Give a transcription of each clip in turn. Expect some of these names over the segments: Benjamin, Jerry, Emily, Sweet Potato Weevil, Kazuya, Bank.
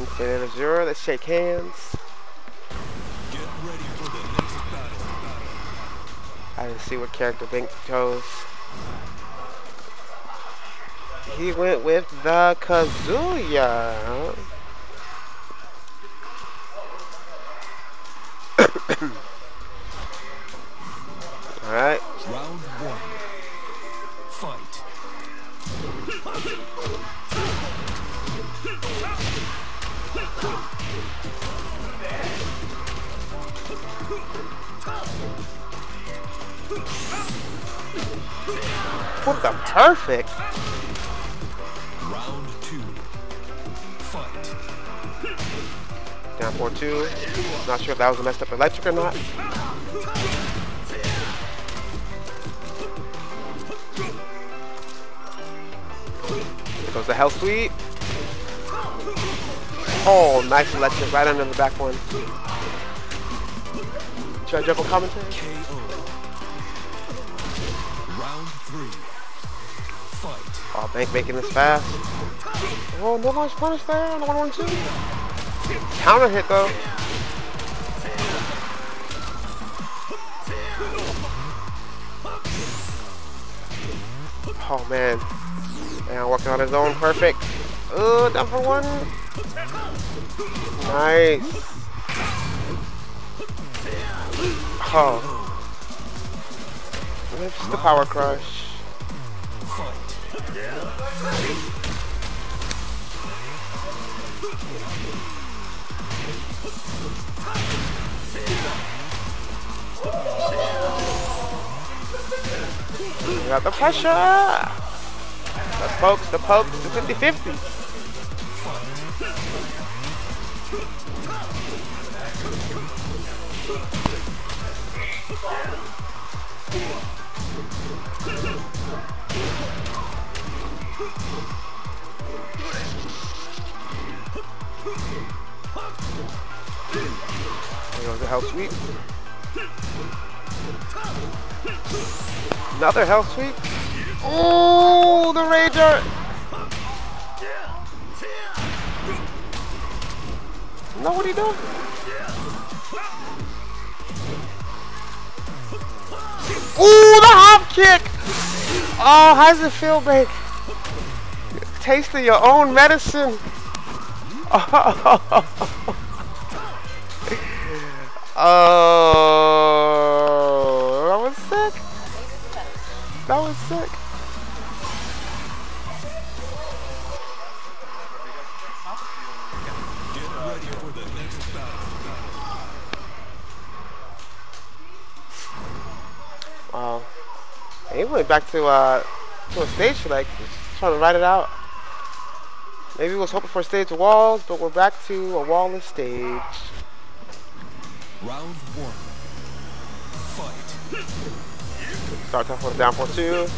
And Banana Zero, let's shake hands. Get ready for the next battle. I didn't see what character Bank chose. He went with the Kazuya. Alright. Round one. Fight. What the perfect? Round two. Fight. Down 4-2. Not sure if that was a messed up electric or not. There goes the hell sweep. Oh, nice electric right under the back one. Should I jump on commentary? Round three. Fight. Oh, Bank making this fast. Oh, no launch punish there on the 1-1-2. Counter hit though. Oh man. Now working on his own, perfect. Oh, down for one. Nice. Oh. Lifts the power crush. Got the pressure. The pokes, the pokes, the 50-50. There goes the hell sweep. Another hell sweep. Oh, the Rager! No, what are you doing? Ooh, the hop kick! Oh, how does it feel, babe? Taste of your own medicine. Oh, that was sick. That was sick. Wow. He went back to a stage like just trying to ride it out. Maybe he was hoping for stage walls, but we're back to a wall-less stage. Round one. Fight. Starts off with a down 4-2.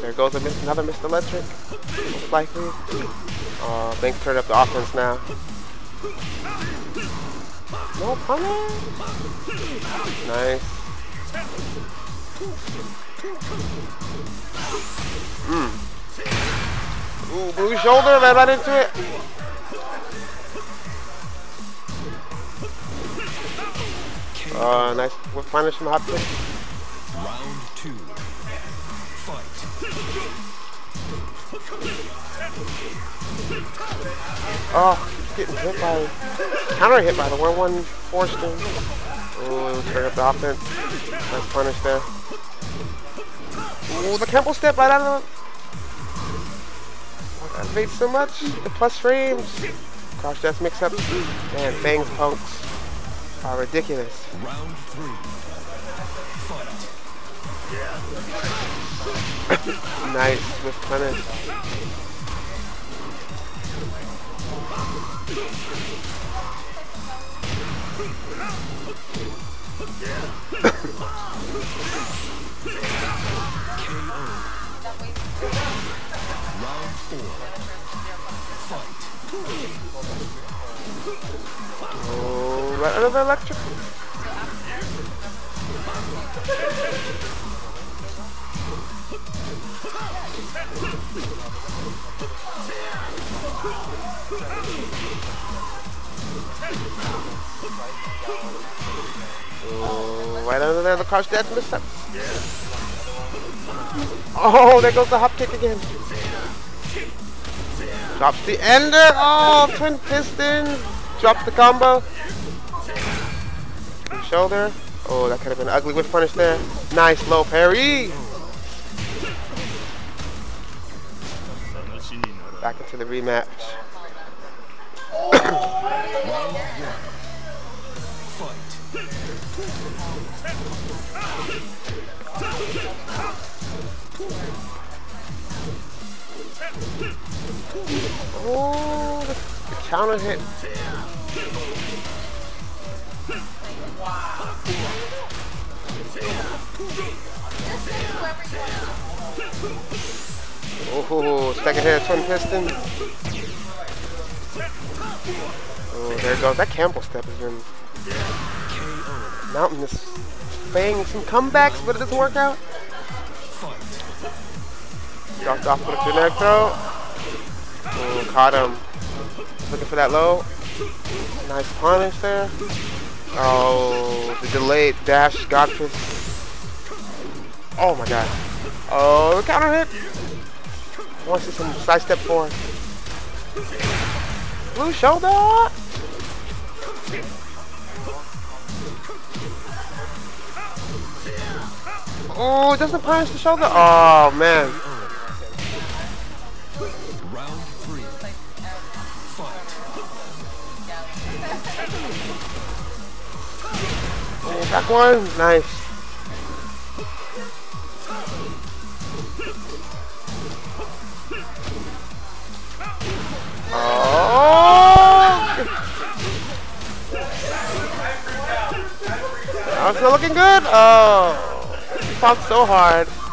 There goes another missed electric. Most likely. Bank turned up the offense now. No punish. Nice. Ooh, blue shoulder, man, right into it. Nice. We'll punish him, hop kick. Round two. Fight. Oh, he's getting hit by counter hit by the 1-1 forced him. Ooh, straight up the offense. Nice punish there. Ooh, the Kempo step right out of him. That made so much. The plus frames. Crouch death mix up. Man, Bang's pokes are ridiculous. Round three. Fight. Nice with punish. Oh, right under the electric. Right under there, the crouch dash missed him. Oh, there goes the hop kick again. Drops the ender. Oh, twin pistons. Drops the combo. Shoulder. Oh, that could have been ugly with punish there. Nice low parry. Back into the rematch. Oh, the counter hit. Oh, second hit, twin piston. Oh, there it goes. That Campbell step has been mountain is playing some comebacks, but it doesn't work out. Dropped off with a generic throw. Oh, caught him. Looking for that low. Nice punish there. Oh, the delayed dash got this. Oh my god. Oh, the counter hit. Wants to some side step forward. Blue shoulder. Oh, it doesn't punish the shoulder. Oh man. Back one, nice. Oh, that's not looking good. Oh, he popped so hard.